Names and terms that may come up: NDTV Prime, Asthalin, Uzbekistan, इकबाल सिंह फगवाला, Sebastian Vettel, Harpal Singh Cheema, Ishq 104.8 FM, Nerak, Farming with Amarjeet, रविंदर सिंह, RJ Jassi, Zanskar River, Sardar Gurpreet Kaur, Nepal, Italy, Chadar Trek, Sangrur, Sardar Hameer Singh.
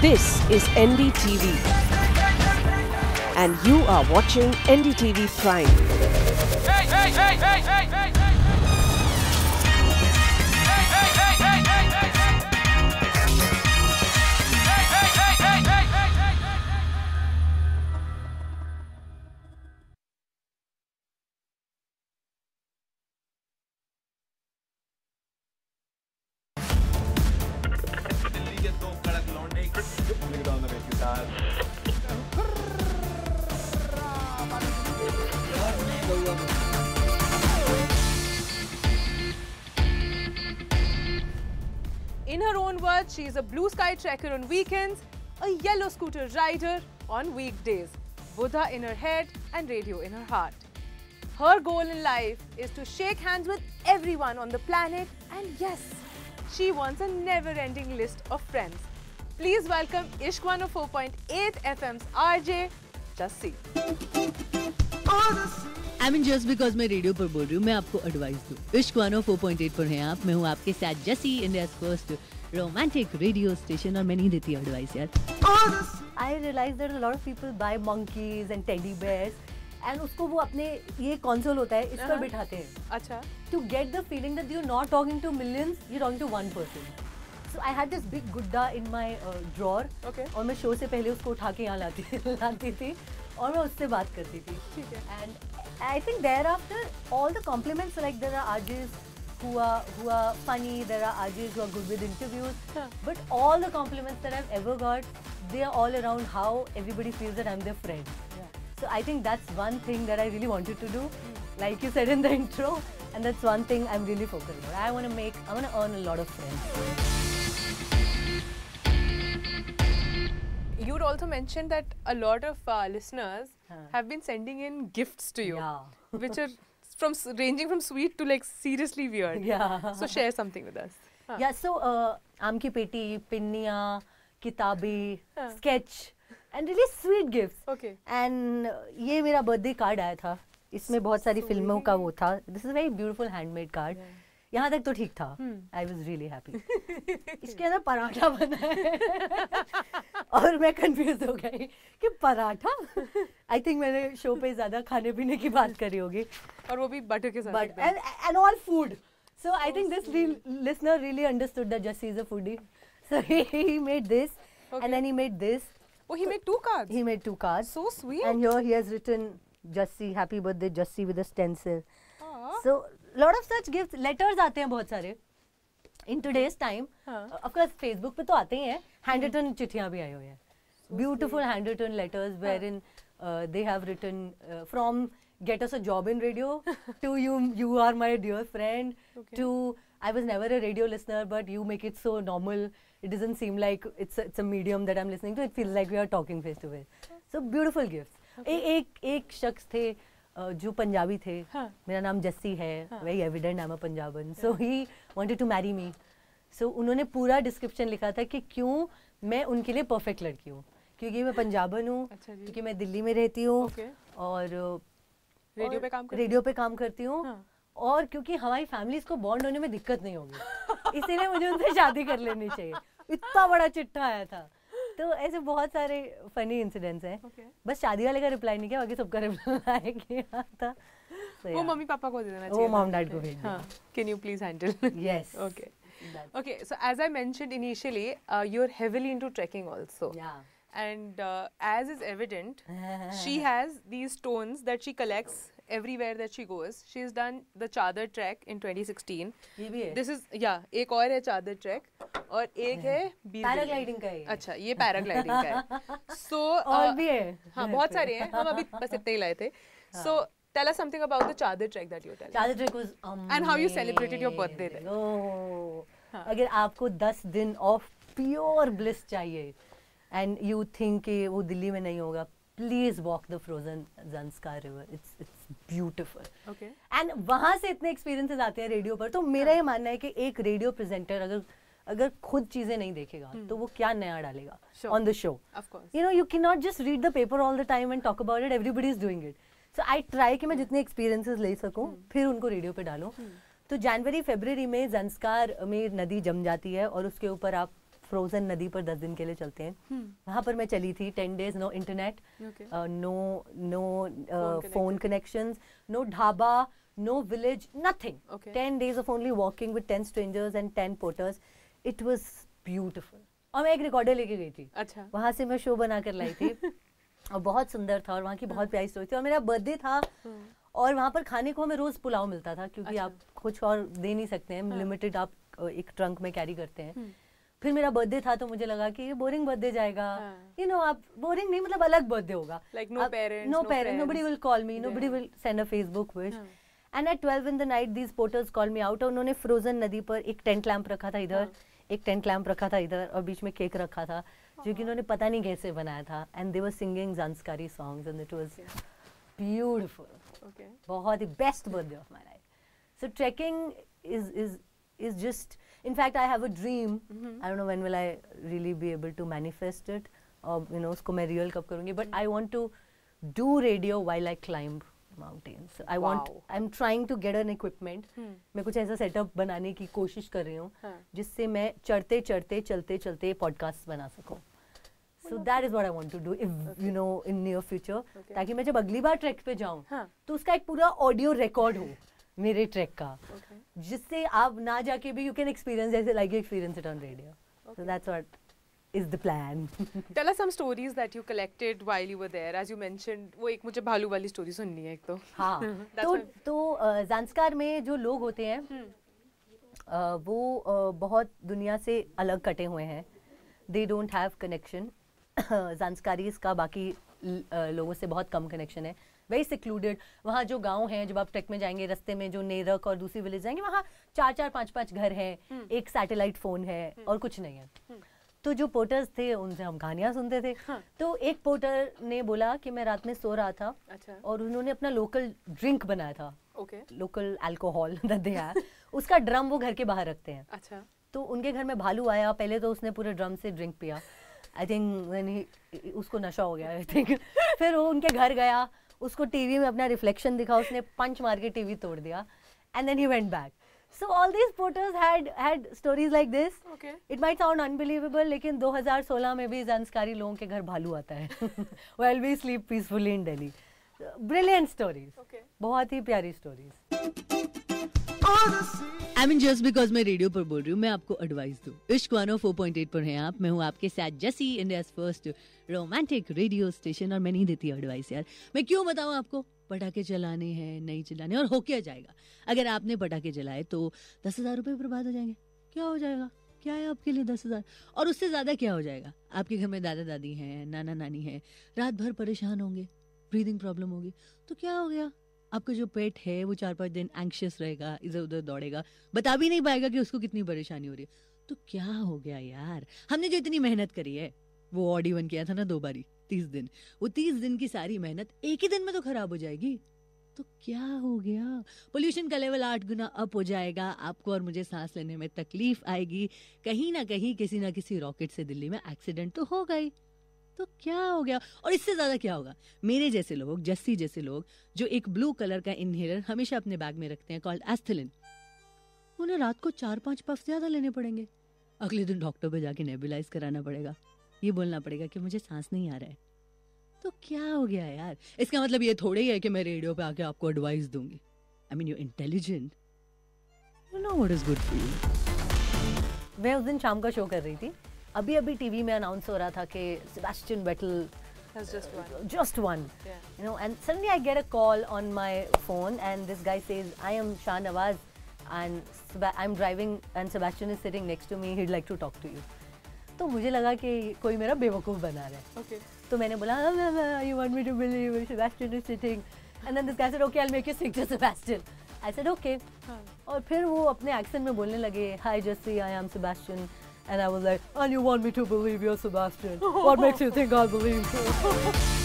This is NDTV and you are watching NDTV Prime. Hey, hey, hey, hey, hey, hey, hey. In her own words, she is a blue sky trekker on weekends, a yellow scooter rider on weekdays, Buddha in her head and radio in her heart. Her goal in life is to shake hands with everyone on the planet, and yes, she wants a never-ending list of friends. Please welcome Ishq 104.8 FM's RJ Jassi. I mean, just because मैं radio पर बोल रही हूँ, मैं आपको advice दूँ। इश्क 104.8 पर हैं आप, मैं हूँ आपके साथ Jassi, India's first romantic radio station, और मैं नहीं देती एडवाइस यार। I realize that a lot of people buy monkeys and teddy bears, and उसको वो अपने ये console होता है, इस पर बिठाते हैं। अच्छा। To get the feeling that you're not talking to millions, you're talking to one person. So I had this big gudda in my drawer. Okay. और मैं show से पहले उसको उठा के यहाँ लाती थी, और मैं उससे बात करती थी। ठीक है। And I think thereafter, all the compliments, like there are RJs who are funny, there are RJs who are good with interviews, but all the compliments that I've ever got, they are all around how everybody feels that I'm their friend. Yeah. So I think that's one thing that I really wanted to do, like you said in the intro, and that's one thing I'm really focusing on. I want to earn a lot of friends. You would also mention that a lot of listeners have been sending in gifts to you, which are ranging from sweet to like seriously weird. Yeah. So share something with us. Yeah. So aam ki peti, pinniya, kitabe, sketch, and really sweet gifts. Okay. And ये मेरा birthday card आया था. इसमें बहुत सारी फिल्मों का वो था. This is a very beautiful handmade card. यहाँ तक तो ठीक था. I was really happy. इसके अंदर पराठा बना है और मैं confused हो गई कि पराठा. I think मैंने शो पे ज़्यादा खाने पीने की बात करी होगी, और वो भी butter के साथ. And all food. So I think this listener really understood that Jassi is a foodie. So he made this, and then he made this. Oh, he made two cards. He made two cards. So sweet. And here he has written Jassi, happy birthday Jassi, with a stencil. So lot of such gifts, letters आते हैं बहुत सारे in today's time. Of course Facebook पे तो आते ही हैं, handwritten चिट्ठियाँ भी आई हुई हैं, beautiful handwritten letters wherein they have written from get us a job in radio to you are my dear friend, to I was never a radio listener but you make it so normal, it doesn't seem like it's a medium that I'm listening to, it feels like we are talking face to face. So beautiful gifts. एक शख्स थे जो पंजाबी थे, मेरा नाम जस्सी है, very evident I'm a Punjaban, so he wanted to marry me. So उन्होंने पूरा description लिखा था कि क्यों मैं उनके लिए perfect लड़की हूँ, क्योंकि मैं पंजाबन हूँ, क्योंकि मैं दिल्ली में रहती हूँ और रेडियो पे काम करती हूँ, और क्योंकि हमारी families को bond होने में दिक्कत नहीं होगी, इसीलिए मुझे उनसे शादी कर लेनी चाहिए. इतना बड़ा चिट्ठा आया था. तो ऐसे बहुत सारे फनी इंसिडेंट्स हैं. बस शादी वाले का रिप्लाई नहीं किया, बाकी सबका रिप्लाई किया था. वो मम्मी पापा को दे देना चाहिए, वो मॉम डैड को भेजना. Can you please handle? Yes. Okay, okay. So as I mentioned initially, you are heavily into trekking also, and as is evident, she has these stones that she collects everywhere that she goes. She's done the Chadar Trek in 2016. This is एक और है Chadar Trek, और एक है paragliding का है. अच्छा, ये paragliding का है. So और भी है. हाँ, बहुत सारे हैं. हम अभी बस इतने ही लाए थे. So tell us something about the Chadar Trek that you did. Chadar Trek was amazing. And how you celebrated your birthday there. Oh, अगर आपको 10 दिन of pure bliss चाहिए, and you think कि वो दिल्ली में नहीं होगा, please walk the frozen Zanskar River. It's beautiful. Okay. And वहाँ से इतने experiences आते हैं रेडियो पर, तो मेरा ये मानना है कि एक रेडियो presenter अगर खुद चीजें नहीं देखेगा, तो वो क्या नया डालेगा on the show? Of course. You know, you cannot just read the paper all the time and talk about it. Everybody is doing it. So I try कि मैं जितने experiences ले सकूँ, फिर उनको रेडियो पे डालूँ. तो जनवरी, फरवरी में ज़ंस्कार में नदी जम जाती है, और उसके ऊपर आप फ्रोजन नदी पर 10 दिन के लिए चलते हैं, वहाँ पर मैं चली थी 10 days, no internet, no phone connections, no dhaba, no village, nothing. 10 days of only walking with 10 strangers and 10 porters. It was beautiful. और मैं एक रिकॉर्डर लेके गई थी. अच्छा. वहाँ से मैं शो बना कर लाई थी और बहुत सुंदर था और वहाँ की बहुत प्यारी स्टोरी थी. और मेरा बर्थडे था और वहाँ पर खाने को हमें रोज पुलाव मिलता था क्योंकि आप कुछ और दे नहीं सकते हैं, लिमिटेड आप एक ट्रंक में कैरी करते हैं. फिर मेरा बर्थडे था तो मुझे लगा कि ये बोरिंग बर्थडे जाएगा, यू नो, आप बोरिंग नहीं, मतलब अलग बर्थडे होगा, like no parents, no parents, nobody will call me, nobody will send a Facebook wish. And at 12 in the night these porters call me out. और उन्होंने frozen नदी पर एक टेंट लैम्प रखा था इधर, एक टेंट लैम्प रखा था इधर, और बीच में केक रखा था जो कि उन्होंने पता नहीं कैसे बनाया था. And they were singing Zanskari songs and it was beautiful. बहुत ही best birthday of my life. So trekking is just, in fact I have a dream, I don't know when will I really be able to manifest it or you know usko main real kab karungi, but I want to do radio while I climb mountains. I want, I'm trying to get an equipment. main kuch aisa setup banane ki koshish kar rahi hu jisse main chadte chalte podcast bana sakun. so that is what I want to do if you know in near future, taki main jab agli baar trek pe jaun to uska ek pura audio record ho मेरे track का, जिससे आप ना जाके भी you can experience, जैसे like you experience it on radio. So that's what is the plan. Tell us some stories that you collected while you were there. As you mentioned वो एक मुझे भालू वाली स्टोरी सुननी है एक तो. हाँ. तो ज़ांस्कार में जो लोग होते हैं वो बहुत दुनिया से अलग कटे हुए हैं. They don't have connection. Zanskaris का बाकी लोगों से बहुत कम कनेक्शन है, वेरी सिक्लूडेड. वहाँ जो गांव हैं, जब आप ट्रैक में जाएंगे रस्ते में जो नेरक और दूसरी विलेज जाएंगे, वहाँ 4-5 घर हैं, एक सैटेलाइट फोन है और कुछ नहीं है. तो जो पोर्टर्स थे उनसे हम कहानियाँ सुनते थे. तो एक पोर्टर ने बोला कि मैं रात में सो रहा था और उन्होंने अपना लोकल ड्रिंक बनाया था, लोकल अल्कोहल उसका ड्रम वो घर के बाहर रखते हैं. तो उनके घर में भालू आया. पहले तो उसने पूरे ड्रम से ड्रिंक पिया, आई थिंक उसको नशा हो गया आई थिंक. फिर वो उनके घर गया, उसको टीवी में अपना रिफ्लेक्शन दिखा, उसने पंच मार के टीवी तोड़ दिया. And then he went back. So all these porters had stories like this. It might sound unbelievable, लेकिन 2016 में भी ज़ांस्कारी लोगों के घर भालू आता है while we sleep peacefully in Delhi. Brilliant stories, बहुत ही प्यारी stories. I mean, just because मैं रेडियो पर बोल रही हूँ, मैं आपको एडवाइस दूँ. इश्क 104.8 पर हैं आप, मैं हूँ आपके साथ Jassi, India's first romantic radio station. और मैं नहीं देती एडवाइस यार, मैं क्यों बताऊँ आपको. पटाखे चलाने हैं, नहीं चलाने, और हो क्या जाएगा. अगर आपने पटाखे जलाए तो 10,000 रुपये बर्बाद हो जाएंगे. क्या हो जाएगा, क्या है आपके लिए 10,000, और उससे ज़्यादा क्या हो जाएगा. आपके घर में दादा दादी हैं, नाना नानी हैं, रात भर परेशान होंगे, ब्रीदिंग प्रॉब्लम होगी, तो क्या हो गया. आपका जो पेट है वो 4-5 दिन एंक्शियस रहेगा, इधर उधर दौड़ेगा, बता भी नहीं पाएगा कि उसको कितनी परेशानी हो रही है. तो क्या हो गया यार, हमने जो इतनी मेहनत करी है, वो ऑड इवन किया था ना 2 बारी 30 दिन, वो 30 दिन की सारी मेहनत एक ही दिन में तो खराब हो जाएगी. तो क्या हो गया. पोल्यूशन का लेवल 8 गुना अप हो जाएगा, आपको और मुझे सांस लेने में तकलीफ आएगी, कहीं ना कहीं किसी ना किसी रॉकेट से दिल्ली में एक्सीडेंट तो हो गई. तो क्या हो गया. और इससे ज़्यादा क्या होगा. मेरे जैसे लोग, जस्सी जैसे लोग, जो एक ब्लू कलर का इनहेलर हमेशा अपने बैग में रखते हैं कॉल्ड एस्थलिन, उन्हें रात को 4-5 पफ ज़्यादा लेने पड़ेंगे. अगले दिन डॉक्टर पे जाके नेबुलाइज कराना पड़ेगा, ये बोलना पड़ेगा कि मुझे सांस नहीं आ रहा है. तो क्या हो गया यार. इसका मतलब ये थोड़े ही है कि मैं रेडियो पर आके आपको एडवाइस दूंगी. I mean, you intelligent, you know what is good for you. मैं उस दिन शाम का शो कर रही थी, अभी अभी टीवी में अनाउंस हो रहा था कि Sebastian Vettel just won, you know. And suddenly I get a call on my phone and this guy says, I am Shaan अवाज and I am driving and Sebastian is sitting next to me, he would like to talk to you. तो मुझे लगा कि कोई मेरा बेवकूफ़ बना रहा है. तो मैंने बोला, you want me to believe Sebastian is sitting, and then this guy said, okay I will make you sing to Sebastian. I said okay. और फिर वो अपने एक्सेंट में बोलने लगे, hi Jassi, I am Sebastian. And I was like, and you want me to believe you're Sebastian? What makes you think I'll believe you?